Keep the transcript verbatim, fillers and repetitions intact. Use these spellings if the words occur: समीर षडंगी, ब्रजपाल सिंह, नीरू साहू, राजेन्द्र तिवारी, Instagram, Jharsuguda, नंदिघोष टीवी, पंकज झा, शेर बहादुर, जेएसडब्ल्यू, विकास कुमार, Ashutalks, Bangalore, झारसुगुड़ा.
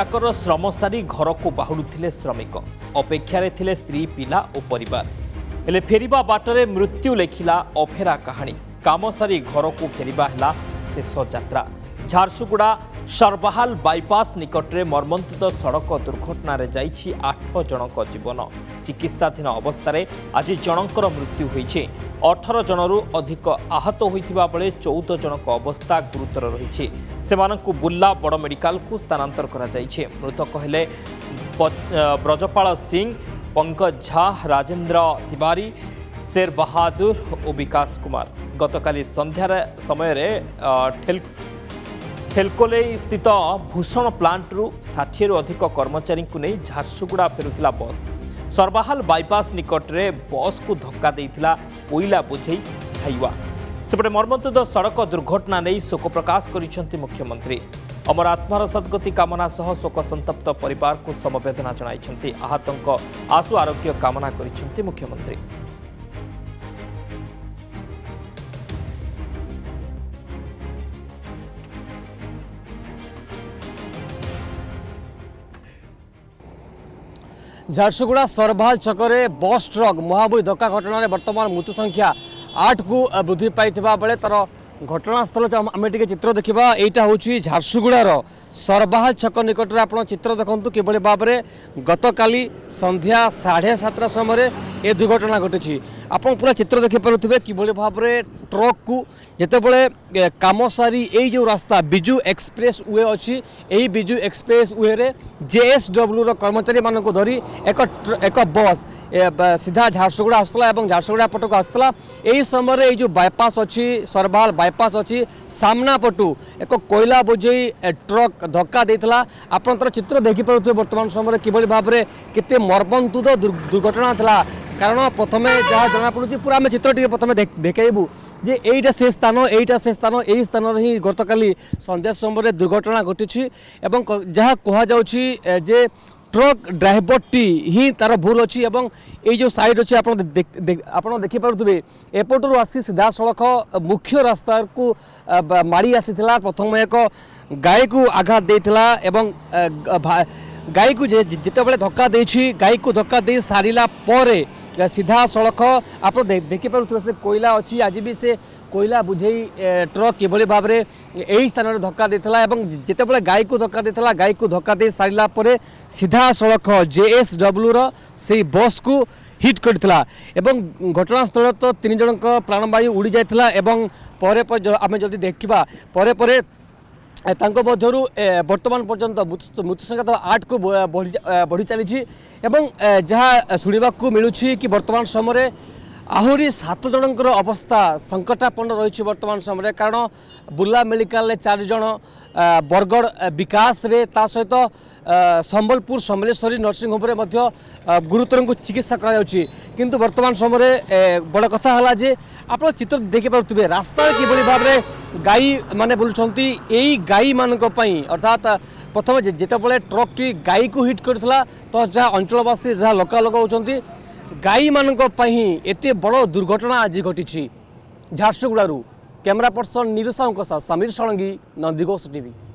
ताकर श्रम सारी घर को बाहुड़ुले श्रमिक अपेक्षार थिले स्त्री पिला और परिवार हेले फेरिबा बाटरे मृत्यु लेखिला अफेरा कहानी। काम सारी घर को फेरिबा हला शेष यात्रा। झारसुगुड़ा सरबाहाल बाईपास निकटरे मर्मन्तुद सड़क दुर्घटन जाइछि आठ जनक जीवन। चिकित्साधीन अवस्था आज जनकर मृत्यु होइछि। अठारह जनरु अधिक आहत होइथिबा बेले चौदह जनक अवस्था गुरुतर रही। सेमानंकु बुल्ला बड़ मेडिकल को स्थानांतर करा जाइछे। मृतक हेले ब्रजपाल सिंह, पंकज झा, राजेन्द्र तिवारी, शेर बहादुर और विकास कुमार। गतकाली संध्या समय रे ठेल ठेलकोले स्थित भूषण प्लांट्रु षाठिए अधिक कर्मचारी नहीं झारसुगुड़ा फेरुथिला बस। सरबाहाल बाईपास निकटरे बस को धक्का देइथिला कोइला बोझेई हाइवा। सेपटे मर्मन्तुद सड़क दुर्घटना नहीं शोक प्रकाश करिसेंति मुख्यमंत्री। अमर आत्मार सद्गति कामना सह शोक संतप्त परिवार को समवेदना जणाइसेंति। आहतंक आशु आरोग्य कामना करिसेंति मुख्यमंत्री। झारसुगुड़ा सरबाहाल चक्कर बस ट्रक मुहांमुही धक्का घटन में बर्तमान मृत्यु संख्या आठ को वृद्धि पाई बेले तार घटनास्थल आम टे चित्र देखा। यहाँ हूँ झारसुगुड़ार सरबाहाल छक निकट आप चित्र देखु किभली भाव में गतकाली संध्या साढ़े सातटा समय ए दुर्घटना घटी। आप पूरा चित्र देखिपे किभली भाव में ट्रक को जितेबले कम सारी यही जो रास्ता बिजु एक्सप्रेस वे अच्छी यही बिजु एक्सप्रेस वे रे जेएसडब्ल्यू रो कर्मचारी मानक धरी एक एक बस सीधा झारसुगुड़ा आसला और झारसुगुड़ा पटक आसला। यही समय ये जो बाईपास अच्छी सरबाहाल बाईपास अच्छी सामना पटु एक कोयला बोझेई ट्रक धक्का देइथला। आपण तर चित्र देखिपे बर्तमान समय किभली भाव में केते मर्मन्तुद दुर्घटना था। कारण प्रथम जहाँ जनापड़ी पूरा आम चित्र प्रथम देखू जे यहीटा से स्थान यहीटा से स्थान यही स्थान हिं गतकाली संध्या समय दुर्घटना घटी। जहाँ कह जे ट्रक ड्राइवर टी हिं तार भूल अच्छी ये जो साइड अच्छी आप देखिपे एपटर आसी सीधा सड़क मुख्य रास्ता को माड़ी आसी प्रथम एक गाई को आघात देइथिला। गाई को जितेबाला धक्का देछि गाई को धक्का दे सारिला परे सीधा सड़क आप देखिपे से कोयला अच्छी आज भी से कोयला बुझेई ट्रक किभली भाव में यही स्थान में धक्का देइथिला। जितेबाला गाई को धक्का देइथिला गाई को धक्का दे सारिला परे सीधा सड़क जेएसडब्ल्यू रो से बस को हिट करथिला। घटनास्थल तो तीन जन प्राणवायु उड़ी जाइथिला। आम जल्दी देखा पर तांको मधुरु बर्तमान पर्यंत मृत्यु संख्या तो आठ को बढ़ी चली। जहाँ शुणवाक मिलूँ कि बर्तमान समय आहरी सात जनकर अवस्था संकटापन्न रही बर्तमान समय। कारण बुर्ला मेडिकल चार जन बरगढ़ विकास रे ता सहित तो, संबलपुर समलेश्वरी नर्सिंग होम रे मध्य गुरुतर को चिकित्सा करा जाउछि। किंतु बर्तमान समय बड़ कथा हला जे आप चित्र देखिपे रास्तार किभली भाव में गाई माने बुलुछंती। एई गाई मानक पई अर्थात प्रथम जेतेबेले ट्रक टी गाई को हिट करथिला तो जहाँ अंचलवासी जहाँ लोकालोक होउछंती गाई मानक पई एते बड़ दुर्घटना आज घटी। झारसुगुड़ारू कैमरा पर्सन नीरू साहू के साथ समीर षडंगी, नंदिघोष टीवी।